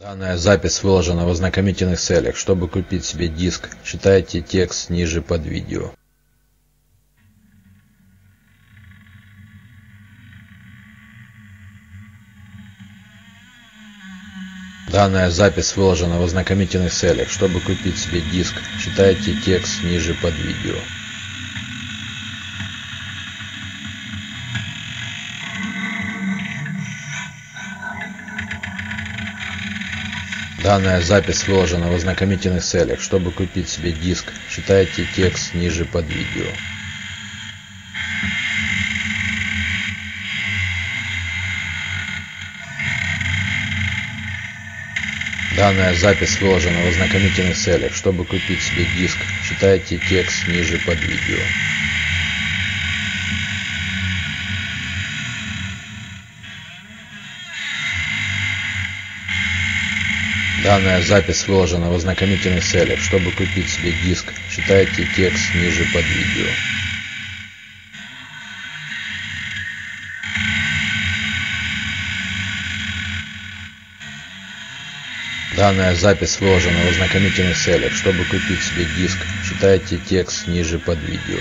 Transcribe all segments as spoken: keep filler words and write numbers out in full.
Данная запись выложена в ознакомительных целях. Чтобы купить себе диск, читайте текст ниже под видео. Данная запись выложена в ознакомительных целях. Чтобы купить себе диск, читайте текст ниже под видео. Данная запись выложена в ознакомительных целях. Чтобы купить себе диск, читайте текст ниже под видео. Данная запись выложена в ознакомительных целях. Чтобы купить себе диск, читайте текст ниже под видео. Данная запись выложена в ознакомительных целях. Чтобы купить себе диск, читайте текст ниже под видео. Данная запись выложена в ознакомительных целях. Чтобы купить себе диск, читайте текст ниже под видео.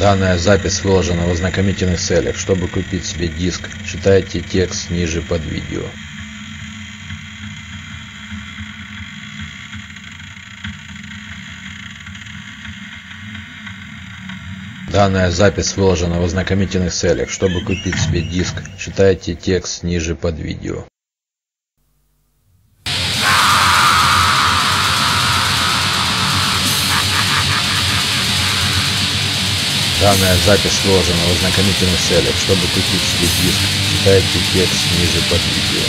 Данная запись выложена в ознакомительных целях. Чтобы купить себе диск, читайте текст ниже под видео. Данная запись выложена в ознакомительных целях. Чтобы купить себе диск, читайте текст ниже под видео. Данная запись выложена в ознакомительных целях. Чтобы купить себе диск, читайте текст ниже под видео.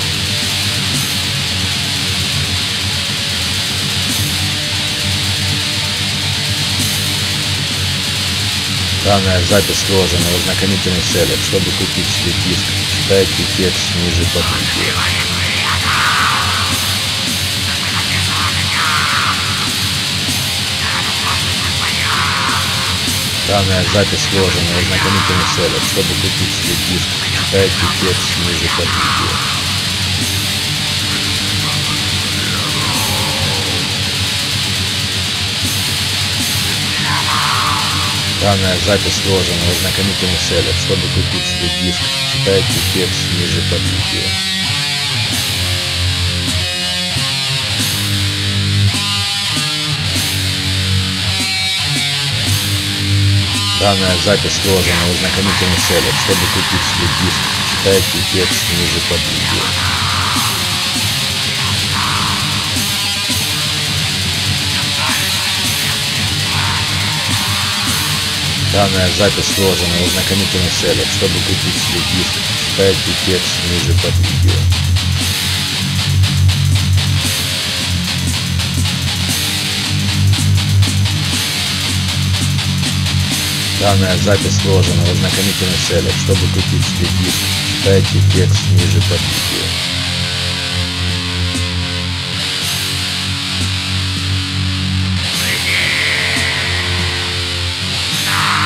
Данная запись выложена в ознакомительных целях. Чтобы купить себе диск, читайте текст ниже под видео. Данная запись выложена в ознакомительных целях. Чтобы купить себе диск, читайте текст ниже под видео. Данная запись выложена в ознакомительных целях. Чтобы купить себе диск, читайте текст ниже под видео. Данная запись выложена в ознакомительных целях. Чтобы купить себе диск, читайте текст ниже под видео. Данная запись выложена в ознакомительных целях. Чтобы купить себе диск, читайте текст ниже под видео. Данная запись выложена в ознакомительных целях. Чтобы купить себе диск, читайте текст ниже под видео.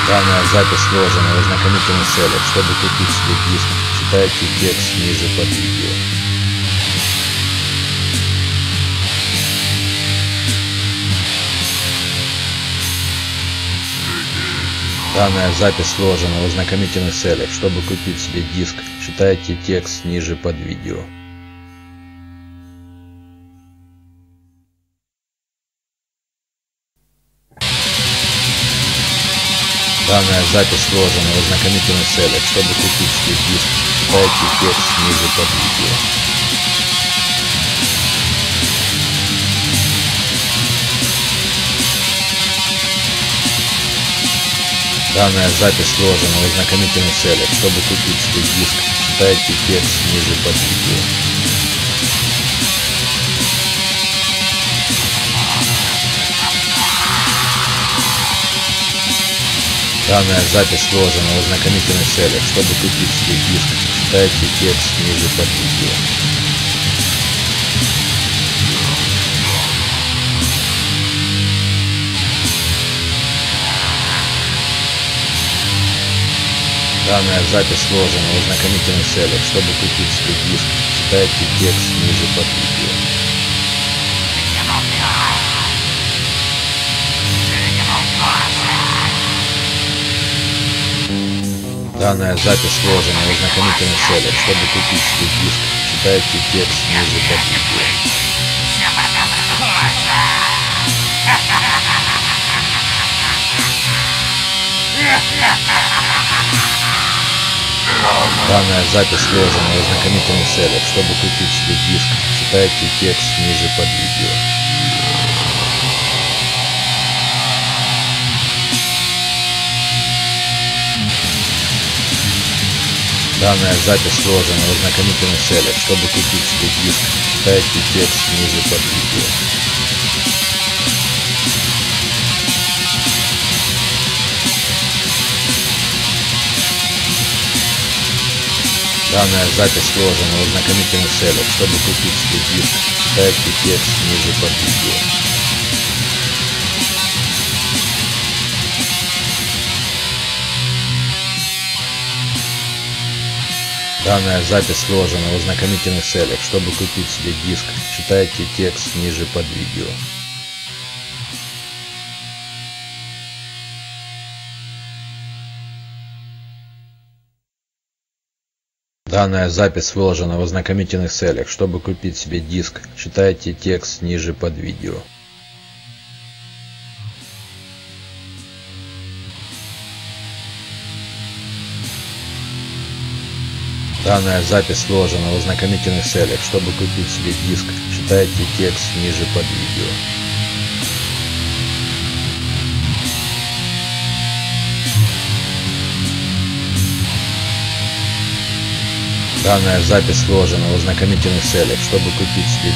Данная запись выложена в ознакомительных целях. Чтобы купить себе диск, читайте текст ниже под видео. Данная запись выложена в ознакомительных целях. Чтобы купить себе диск, читайте текст ниже под видео. Данная запись выложена в ознакомительных целях. Чтобы купить себе диск, читайте текст ниже под видео. Данная запись выложена в ознакомительных целях. Чтобы купить себе диск, читайте текст ниже под видео. Данная запись сложена в ознакомительных целях. Чтобы купить себе диск, читайте текст ниже под видео. Данная запись сложена в ознакомительных целях. Чтобы купить себе диск, читайте текст ниже под видео. Данная запись сложена в ознакомительных целях. Чтобы купить себе диск, читайте текст ниже под видео. Данная запись сложена в ознакомительных целях. Чтобы купить себе диск, читайте текст ниже под видео. Данная запись сложена в ознакомительных целях. Чтобы купить себе диск, читайте текст ниже под видео. Данная запись сложена в ознакомительных целях. Чтобы купить себе диск, читайте текст ниже под видео. Данная запись сложена в ознакомительных целях. Чтобы купить себе диск, читайте текст ниже под видео. Данная запись сложена в ознакомительных целях. Чтобы купить себе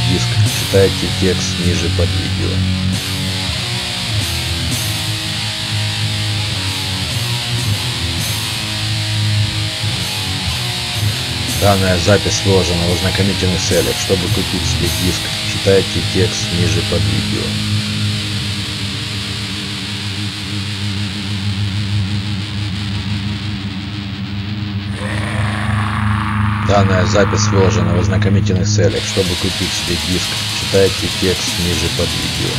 диск, читайте текст ниже под видео. Данная запись сложена в ознакомительных целях. Чтобы купить себе диск, читайте текст ниже под видео. Данная запись сложена в ознакомительных целях. Чтобы купить себе диск, читайте текст ниже под видео.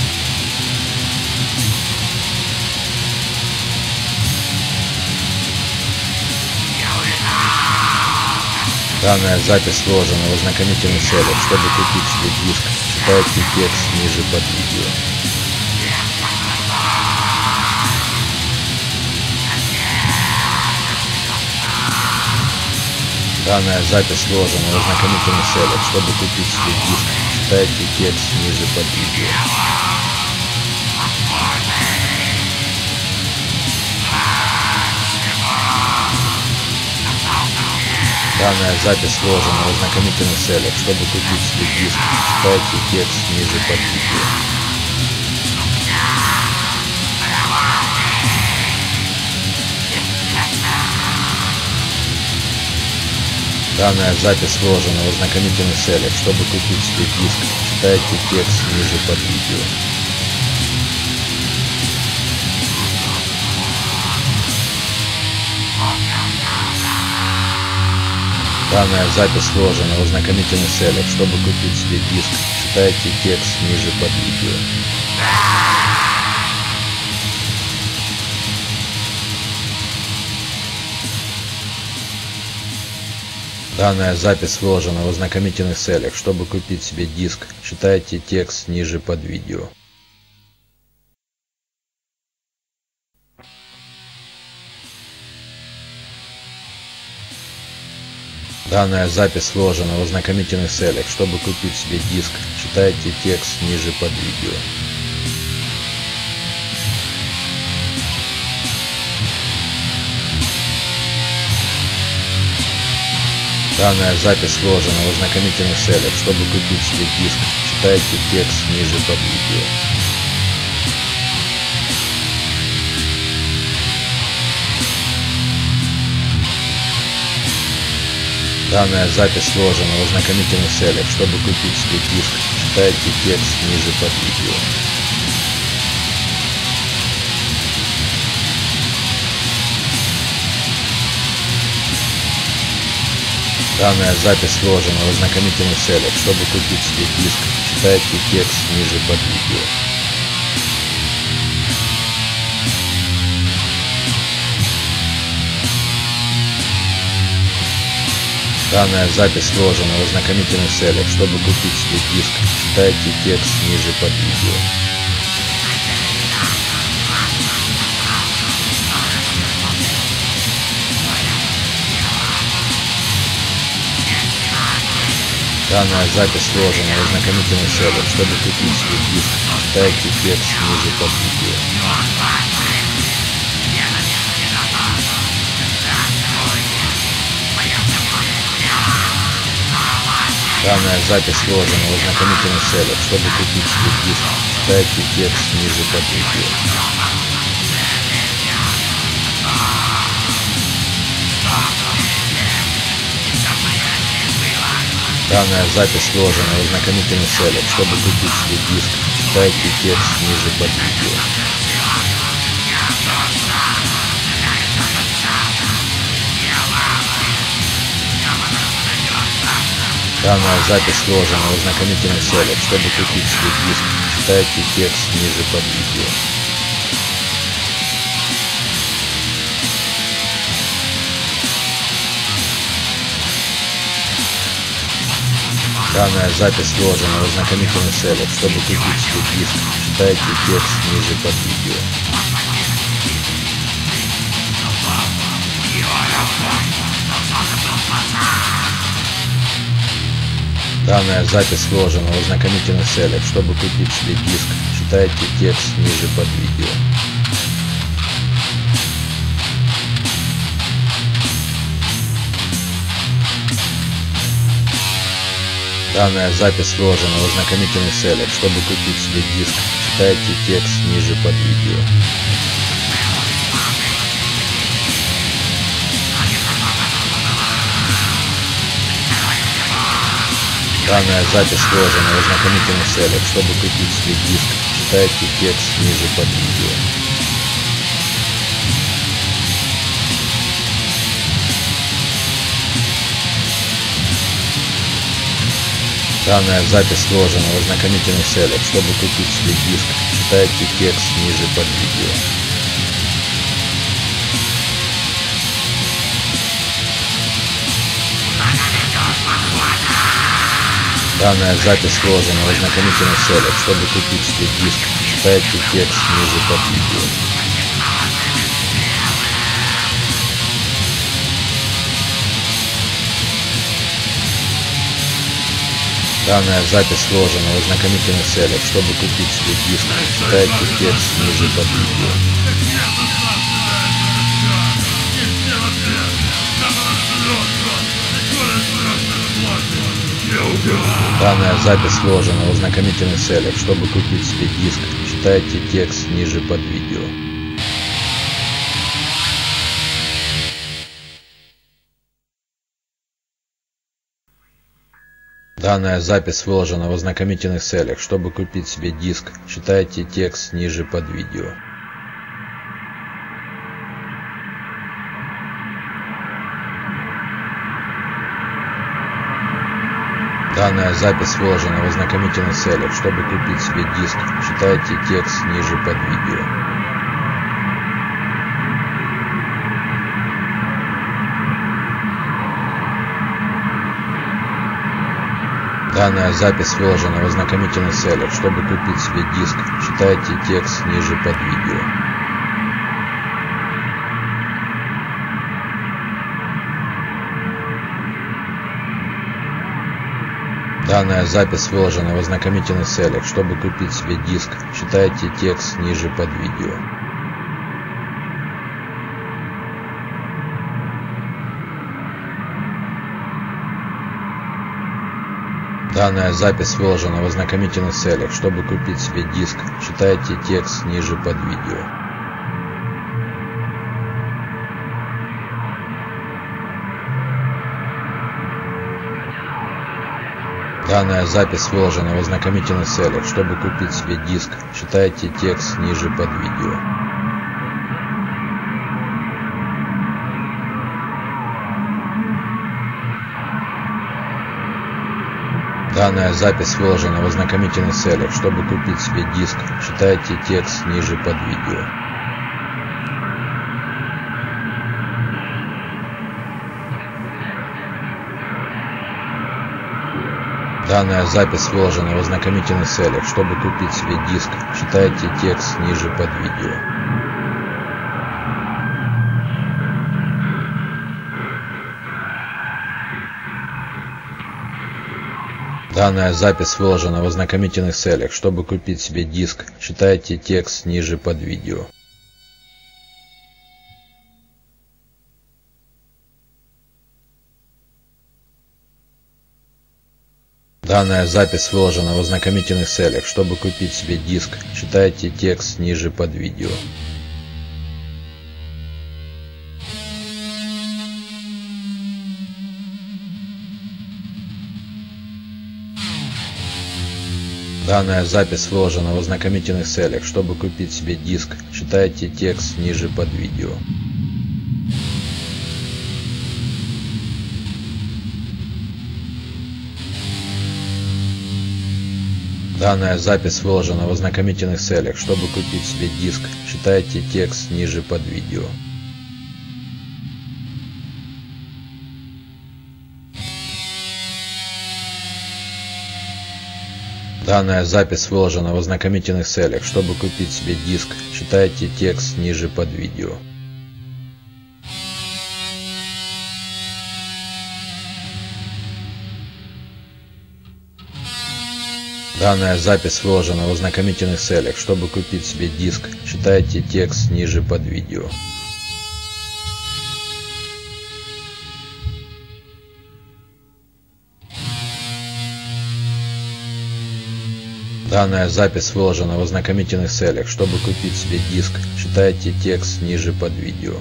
Данная запись сложена в ознакомительных целях. Чтобы купить себе диск, читайте текст ниже под видео. Данная запись сложена в ознакомительных целях. Чтобы купить себе диск, читайте текст ниже под видео. Данная запись сложена в ознакомительных целях. Чтобы купить себе диск, читайте текст ниже под видео. Данная запись сложена в ознакомительных целях. Чтобы купить себе диск, читайте текст ниже под видео. Данная запись сложена в ознакомительных целях. Чтобы купить себе диск, читайте текст ниже под видео. Данная запись сложена в ознакомительных целях. Чтобы купить себе диск, читайте текст ниже под видео. Данная запись сложена в ознакомительных целях. Чтобы купить себе диск, читайте текст ниже под видео. Данная запись сложена в ознакомительных целях. Чтобы купить себе диск, читайте текст ниже под видео. Данная запись сложена в ознакомительных целях. Чтобы купить себе диск, читайте текст ниже под видео. Данная запись сложена в ознакомительных целях. Чтобы купить себе диск, читайте текст ниже под видео. Данная запись сложена в ознакомительных целях. Чтобы купить себе диск, читайте текст ниже под видео. Данная запись сложена в ознакомительных целях. Чтобы купить себе диск, читайте текст ниже под видео. Данная запись сложена в ознакомительных целях. Чтобы купить себе диск, читайте текст ниже под видео. Данная запись сложена в ознакомительных целях. Чтобы купить себе диск, читайте текст ниже под видео. Данная запись сложена в ознакомительных целях. Чтобы купить себе диск, читайте текст ниже под видео. Данная запись сложена в ознакомительных целях. Чтобы купить себе диск, читайте текст ниже под видео. Данная запись сложена в ознакомительных целях. Чтобы купить себе диск, читайте текст ниже под видео. Данная запись сложена в ознакомительных целях. Чтобы купить себе диск, читайте текст ниже под видео. Данная запись сложена в ознакомительных целях. Чтобы купить себе диск, читайте текст ниже под видео. Данная запись сложена в ознакомительных целях. Чтобы купить себе диск, читайте текст ниже под видео. Данная запись сложена в ознакомительных целях. Чтобы купить себе диск, читайте текст ниже под видео. Данная запись сложена в ознакомительных целях. Чтобы купить себе диск, читайте текст ниже под видео. Данная запись сложена в ознакомительных целях. Чтобы купить себе диск, читайте текст ниже под видео. Данная запись сложена в ознакомительных целях. Чтобы купить себе диск, читайте текст ниже под видео. Данная запись сложена в ознакомительных целях. Чтобы купить себе диск, читайте текст ниже под видео. Данная запись выложена в ознакомительных целях. Чтобы купить себе диск, читайте текст ниже под видео. Данная запись сложена в ознакомительных целях. Чтобы купить себе диск, читайте текст ниже под видео. Данная запись сложена в ознакомительных целях. Чтобы купить себе диск, читайте текст ниже под видео. Данная запись выложена в ознакомительных целях. Чтобы купить себе диск, читайте текст ниже под видео. Данная запись выложена в ознакомительных целях. Чтобы купить себе диск, читайте текст ниже под видео. Данная запись выложена в ознакомительных целях. Чтобы купить себе диск, читайте текст ниже под видео. Данная запись выложена в ознакомительных целях. Чтобы купить себе диск, читайте текст ниже под видео. Данная запись выложена в ознакомительных целях. Чтобы купить себе диск, читайте текст ниже под видео. Данная запись выложена в ознакомительных целях. Чтобы купить себе диск, читайте текст ниже под видео. Данная запись выложена в ознакомительных целях. Чтобы купить себе диск, читайте текст ниже под видео. Данная запись выложена в ознакомительных целях. Чтобы купить себе диск, читайте текст ниже под видео. Данная запись выложена в ознакомительных целях. Чтобы купить себе диск, читайте текст ниже под видео. Данная запись выложена в ознакомительных целях. Чтобы купить себе диск, читайте текст ниже под видео. Данная запись выложена в ознакомительных целях. Чтобы купить себе диск, читайте текст ниже под видео. Данная запись выложена в ознакомительных целях. Чтобы купить себе диск, читайте текст ниже под видео.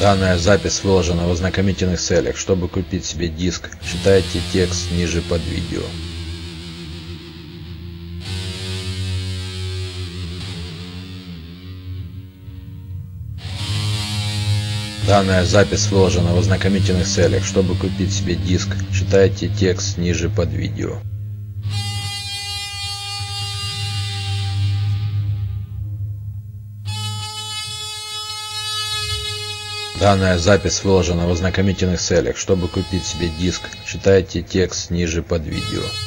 Данная запись выложена в ознакомительных целях. Чтобы купить себе диск, читайте текст ниже под видео. Данная запись выложена в ознакомительных целях. Чтобы купить себе диск, читайте текст ниже под видео. Данная запись выложена в ознакомительных целях. Чтобы купить себе диск, читайте текст ниже под видео.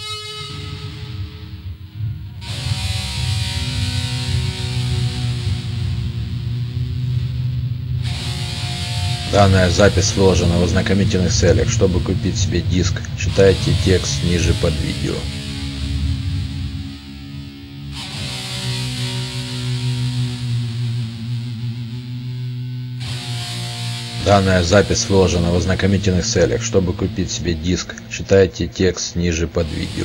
Данная запись выложена в ознакомительных целях. Чтобы купить себе диск, читайте текст ниже под видео. Данная запись выложена в ознакомительных целях. Чтобы купить себе диск, читайте текст ниже под видео.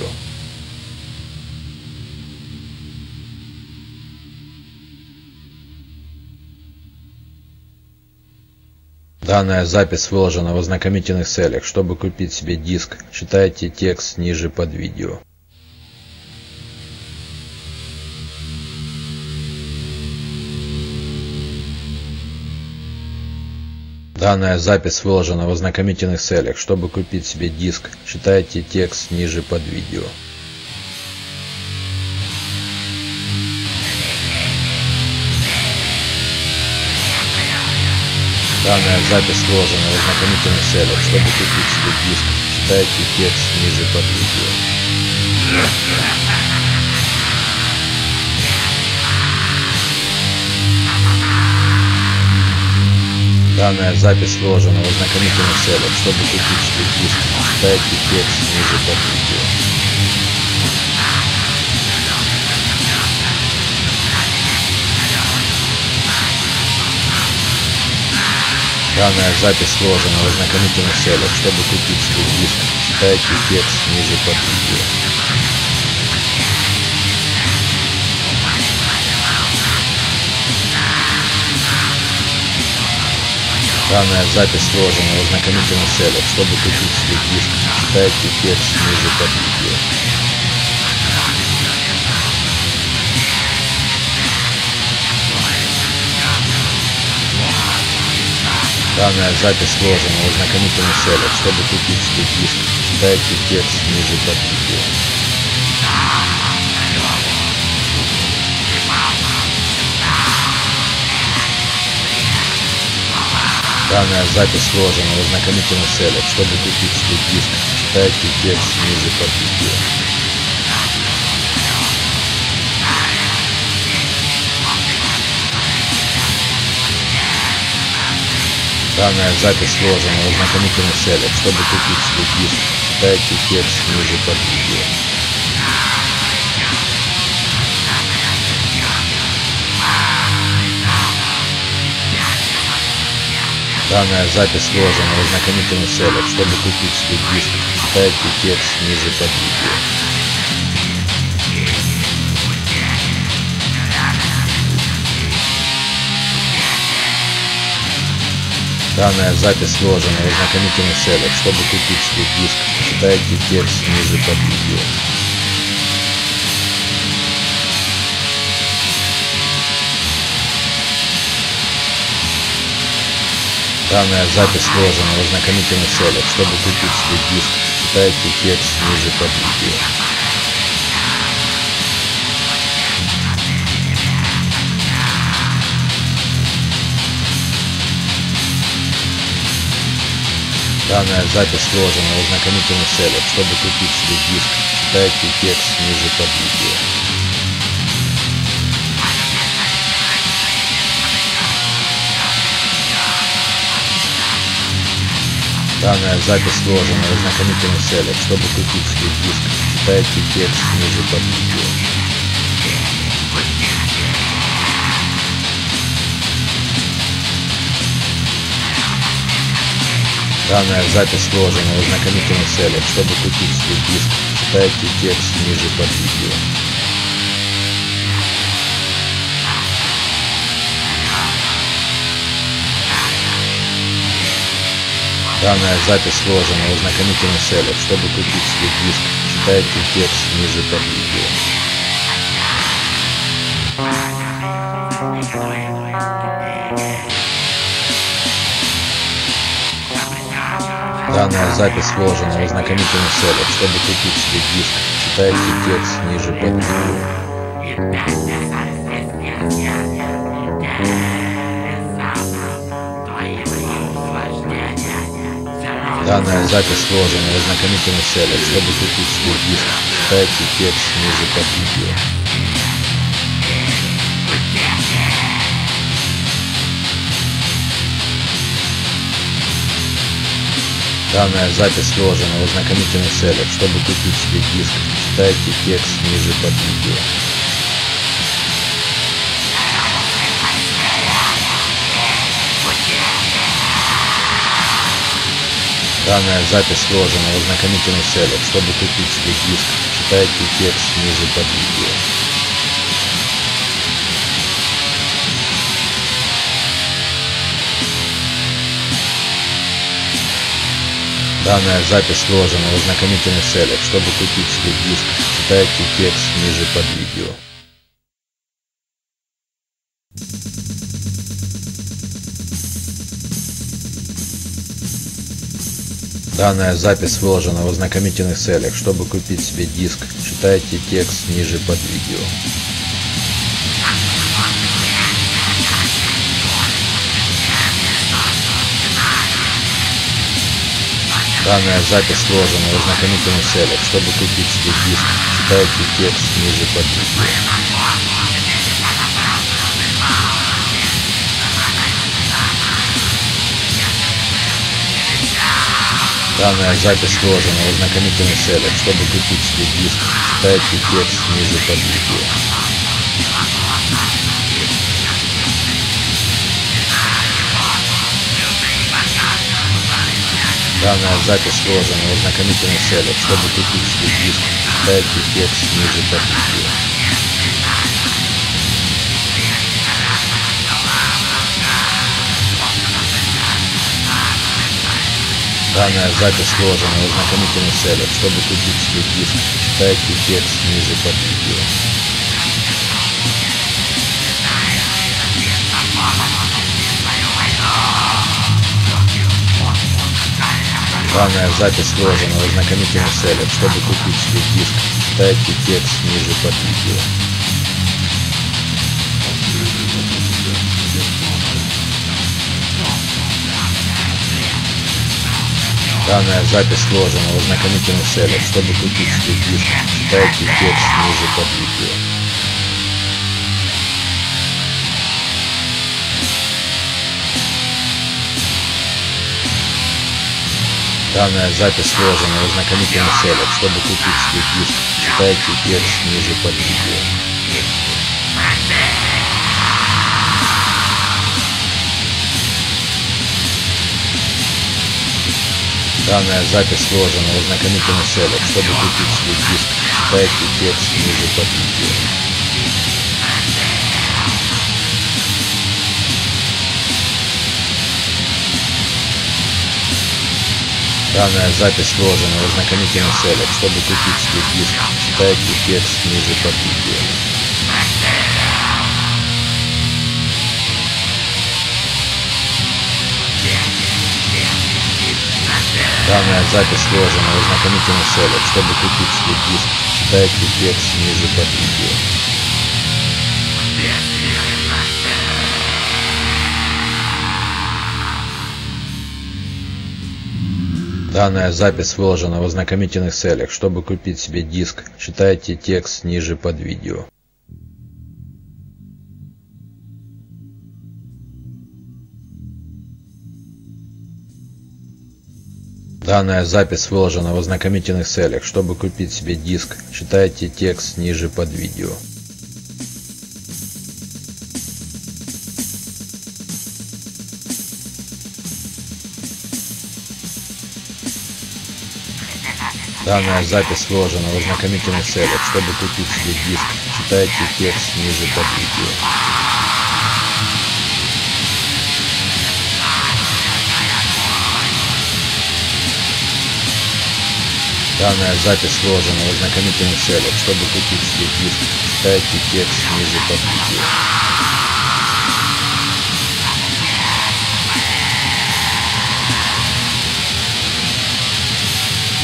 Данная запись выложена в ознакомительных целях. Чтобы купить себе диск, читайте текст ниже под видео. Данная запись выложена в ознакомительных целях. Чтобы купить себе диск, читайте текст ниже под видео. Данная запись выложена в ознакомительных целях. Чтобы купить себе диск, читайте текст ниже под видео. Данная запись выложена в ознакомительных целях. Чтобы купить себе диск, читайте текст ниже под видео. Данная запись выложена в ознакомительных целях. Чтобы купить себе диск, читайте текст ниже под видео. Данная запись сложена в ознакомительных целях. Чтобы купить себе диск, читайте текст ниже под видео. Данная запись сложена в ознакомительных целях. Чтобы купить себе диск, читайте текст ниже под видео. Данная запись сложена в ознакомительных целях. Чтобы купить свой диск, читайте текст ниже под видео. Данная запись сложена в ознакомительных целях. Чтобы купить свой диск, читайте текст ниже под видео. Данная запись сложена в ознакомительных целях. Чтобы купить свой диск, читайте текст ниже под видео. Данная запись сложена в ознакомительных целях. Чтобы купить свой диск, читайте текст ниже под видео. Данная запись сложена в ознакомительных целях. Чтобы купить свой диск, читайте текст ниже под видео. Данная запись сложена в ознакомительных целях. Чтобы купить свой диск, читайте текст ниже под видео. Данная запись сложена в ознакомительных целях. Чтобы купить свой диск, читайте текст ниже под видео. Данная запись сложена в ознакомительных целях. Чтобы купить свой диск, читайте текст ниже под видео. Данная запись сложена в ознакомительных целях. Чтобы купить свой диск, читайте текст ниже под видео. Данная запись сложена в ознакомительных целях. Чтобы купить свой диск, читайте текст ниже под видео. Данная запись сложена в ознакомительных целях. Чтобы купить свой диск, читайте текст ниже под видео. Данная запись сложена в ознакомительных целях. Чтобы купить свой диск, читайте текст ниже под видео. Данная запись сложена в ознакомительных целях. Чтобы купить свой диск, читайте текст ниже под видео. Данная запись сложена в ознакомительных целях. Чтобы купить свой диск, читайте текст ниже под видео. Данная запись сложена в ознакомительных целях. Чтобы купить себе диск, читайте текст ниже под видео. Данная запись сложена в ознакомительных целях. Чтобы купить себе диск, читайте текст ниже под видео. Данная запись сложена в ознакомительных целях. Чтобы купить свой диск, читайте текст ниже под видео. Данная запись сложена в ознакомительных целях. Чтобы купить свой диск, читайте текст ниже под видео. Данная запись сложена в ознакомительных целях. Чтобы купить себе диск, читайте текст ниже под видео. Данная запись сложена в ознакомительных целях. Чтобы купить себе диск, читайте текст ниже под видео. Данная запись сложена в ознакомительных целях. Чтобы купить себе диск, читайте текст ниже под видео. Данная запись сложена в ознакомительных целях. Чтобы купить себе диск, читайте текст ниже под видео. Данная запись сложена в ознакомительных целях. Чтобы купить свой диск, читайте текст ниже под видео. Данная запись сложена в ознакомительных целях. Чтобы купить свой диск, читайте текст ниже под видео. Данная запись сложена в ознакомительных целях. Чтобы купить свой диск, читайте текст ниже под видео. Данная запись выложена в ознакомительных целях. Чтобы купить себе диск, читайте текст ниже под видео. Данная запись выложена в ознакомительных целях. Чтобы купить себе диск, читайте текст ниже под видео.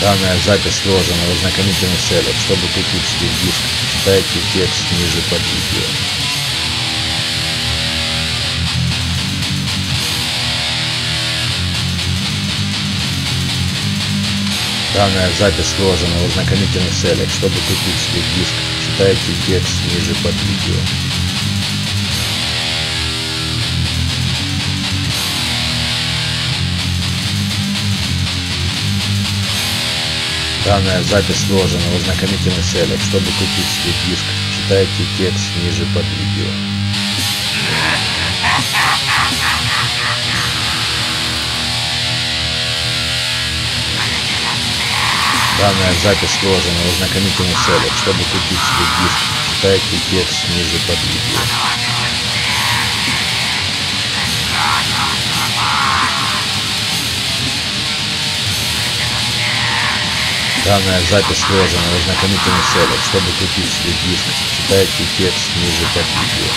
Данная запись выложена в ознакомительных целях. Чтобы купить себе диск, читайте текст ниже под видео. Данная запись сложена в ознакомительных целях. Чтобы купить себе диск, читайте текст ниже под видео. Данная запись сложена в ознакомительных целях. Чтобы купить себе диск, читайте текст ниже под видео. Данная запись сложена в ознакомительных целях. Чтобы купить себе диск, читайте текст ниже под видео. Данная запись сложена в ознакомительных целях. Чтобы купить себе диск, читайте текст ниже под видео. Данная запись сложена в ознакомительных целях. Чтобы купить себе диск, читайте текст ниже под видео.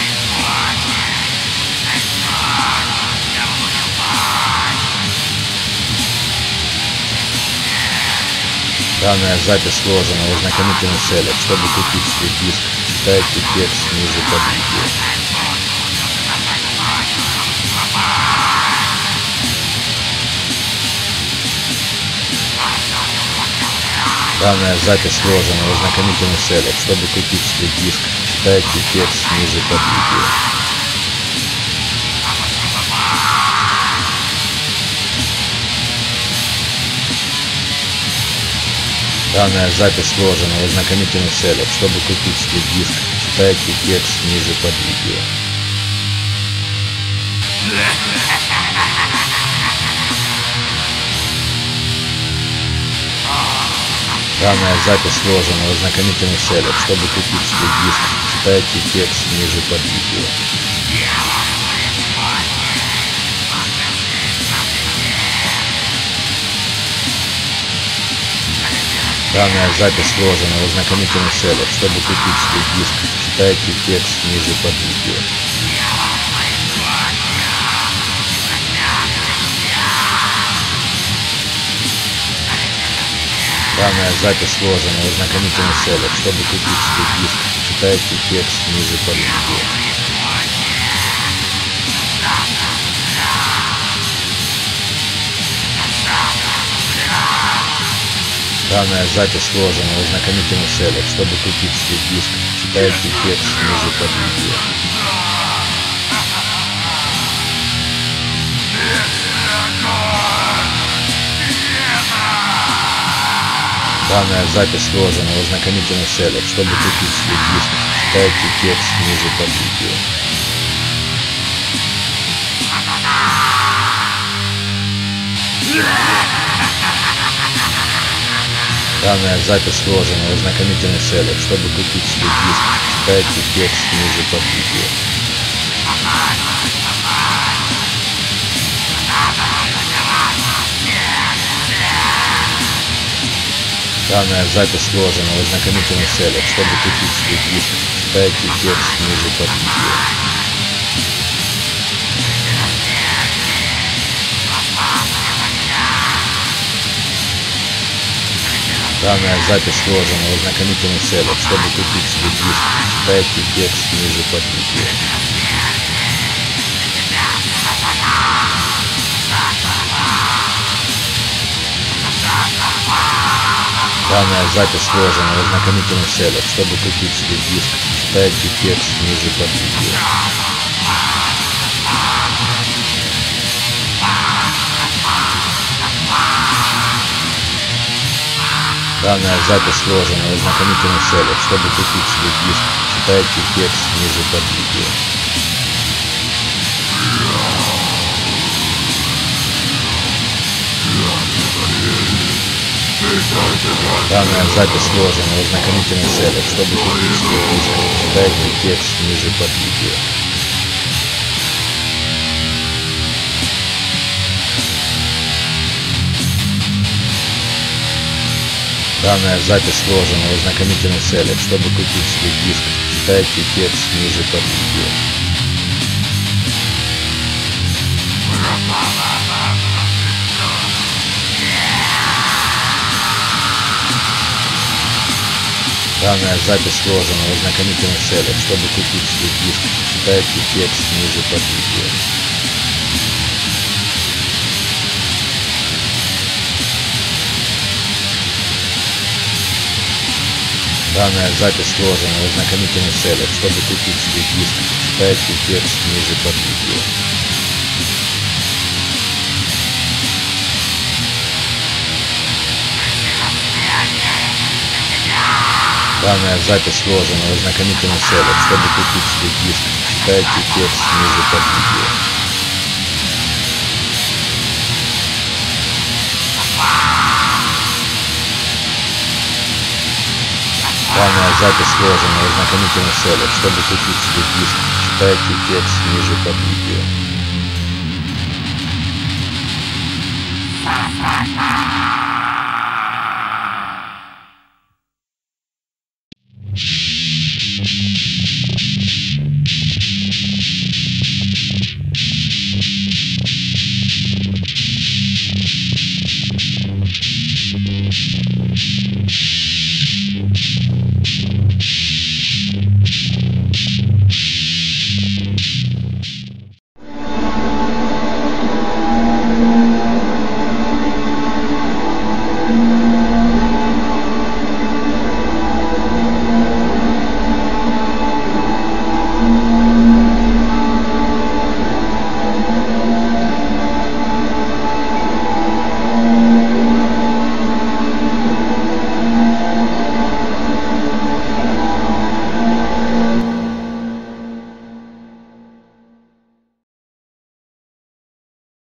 Данная запись сложена в ознакомительных целях. Чтобы купить себе диск, читайте текст ниже под видео. Данная запись сложена в ознакомительных целях. Чтобы купить себе диск, читайте текст ниже под видео. Данная запись сложена в ознакомительных целях. Чтобы купить себе диск, читайте текст ниже под видео. Данная запись сложена в ознакомительных целях. Чтобы купить себе диск, читайте текст ниже под видео. Данная запись сложена в ознакомительных целях. Чтобы купить себе диск, читайте текст ниже под видео. Данная запись сложена в ознакомительных целях. Чтобы купить свой диск, читайте текст ниже под видео. Данная запись сложена в ознакомительных целях. Чтобы купить свой диск, читайте текст ниже под видео. Данная запись сложена в ознакомительных целях. Чтобы купить свой диск, читайте текст ниже под видео. Данная запись сложена в ознакомительных целях. Чтобы купить свой диск, читайте текст ниже под видео. Данная запись сложена в ознакомительных целях. Чтобы купить свой диск, читайте текст ниже под видео. Данная запись сложена в ознакомительных целях. Чтобы купить свой диск, читайте текст ниже под видео. Данная запись сложена в ознакомительных целях. Чтобы купить свой диск, читайте текст ниже под видео. Данная запись сложена в ознакомительных целях. Чтобы купить свой диск, читайте текст ниже под видео. Данная запись сложена в ознакомительных целях. Чтобы купить свой диск, читайте текст ниже под видео. Данная запись сложена в ознакомительных целях. Чтобы купить свой диск, читайте текст ниже под видео. Данная запись сложена в ознакомительных целях. Чтобы купить свой диск, читайте текст ниже под видео. Данная запись сложена в ознакомительных целях. Чтобы купить свой диск, читайте текст ниже под видео. Данная запись сложена в ознакомительных целях. Чтобы купить свой диск, читайте текст ниже под видео. Данная запись сложена в ознакомительных целях. Чтобы купить свой диск, читайте текст ниже под видео. Данная запись сложена в ознакомительных целях. Чтобы купить свой диск, читайте текст ниже под видео.